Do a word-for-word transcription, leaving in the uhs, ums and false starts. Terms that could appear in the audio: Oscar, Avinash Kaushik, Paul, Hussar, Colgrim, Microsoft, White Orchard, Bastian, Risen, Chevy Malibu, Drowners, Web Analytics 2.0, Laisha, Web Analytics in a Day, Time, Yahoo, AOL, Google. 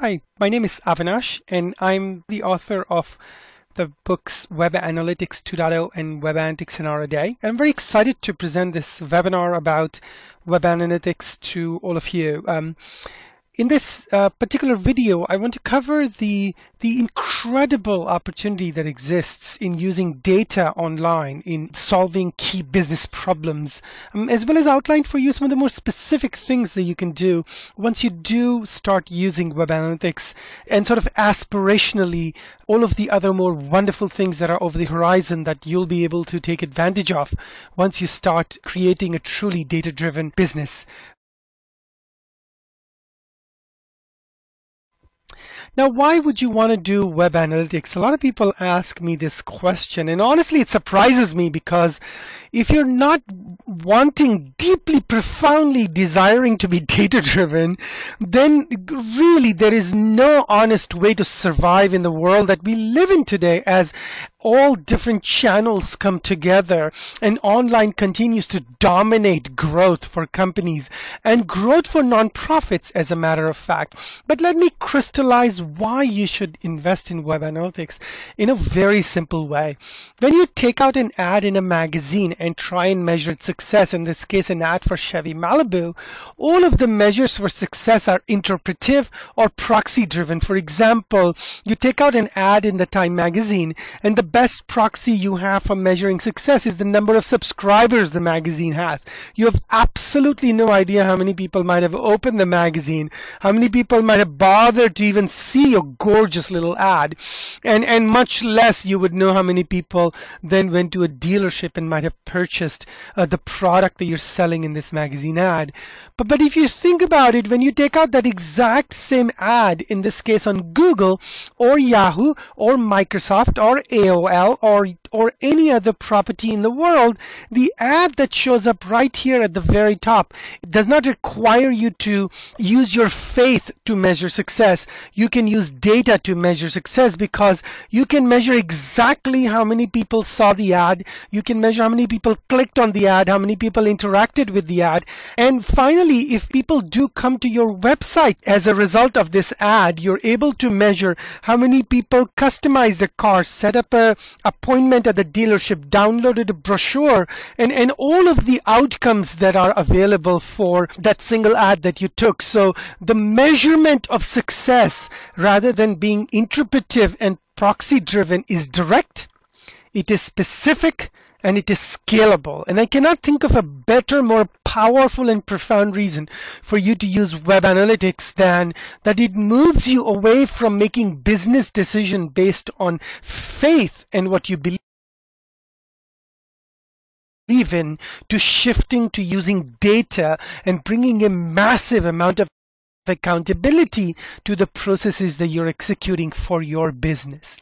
Hi, my name is Avinash, and I'm the author of the books Web Analytics two point oh and Web Analytics in a Day. And I'm very excited to present this webinar about Web Analytics to all of you. Um, in this uh, particular video, I want to cover the, the incredible opportunity that exists in using data online in solving key business problems, um, as well as outline for you some of the more specific things that you can do once you do start using web analytics, and sort of aspirationally all of the other more wonderful things that are over the horizon that you'll be able to take advantage of once you start creating a truly data-driven business. Now, why would you want to do web analytics? A lot of people ask me this question, and honestly, it surprises me, because if you're not wanting, deeply, profoundly desiring to be data-driven, then really there is no honest way to survive in the world that we live in today, as all different channels come together and online continues to dominate growth for companies and growth for nonprofits, as a matter of fact. But let me crystallize why you should invest in web analytics in a very simple way. When you take out an ad in a magazine and try and measure its success, in this case an ad for Chevy Malibu, all of the measures for success are interpretive or proxy driven. For example, you take out an ad in the Time magazine, and the best proxy you have for measuring success is the number of subscribers the magazine has. You have absolutely no idea how many people might have opened the magazine, how many people might have bothered to even see your gorgeous little ad, and and much less you would know how many people then went to a dealership and might have purchased uh, the product that you're selling in this magazine ad. But, but if you think about it, when you take out that exact same ad, in this case on Google or Yahoo or Microsoft or A O L or or any other property in the world, the ad that shows up right here at the very top does not require you to use your faith to measure success. You can use data to measure success, because you can measure exactly how many people saw the ad, you can measure how many people clicked on the ad, how many people interacted with the ad, and finally, if people do come to your website as a result of this ad, you're able to measure how many people customized a car, set up an appointment at the dealership, downloaded a brochure, and, and all of the outcomes that are available for that single ad that you took. So the measurement of success, rather than being interpretive and proxy driven, is direct, it is specific, and it is scalable. And I cannot think of a better, more powerful and profound reason for you to use web analytics than that it moves you away from making business decisions based on faith and what you believe in, to shifting to using data and bringing a massive amount of accountability to the processes that you're executing for your business.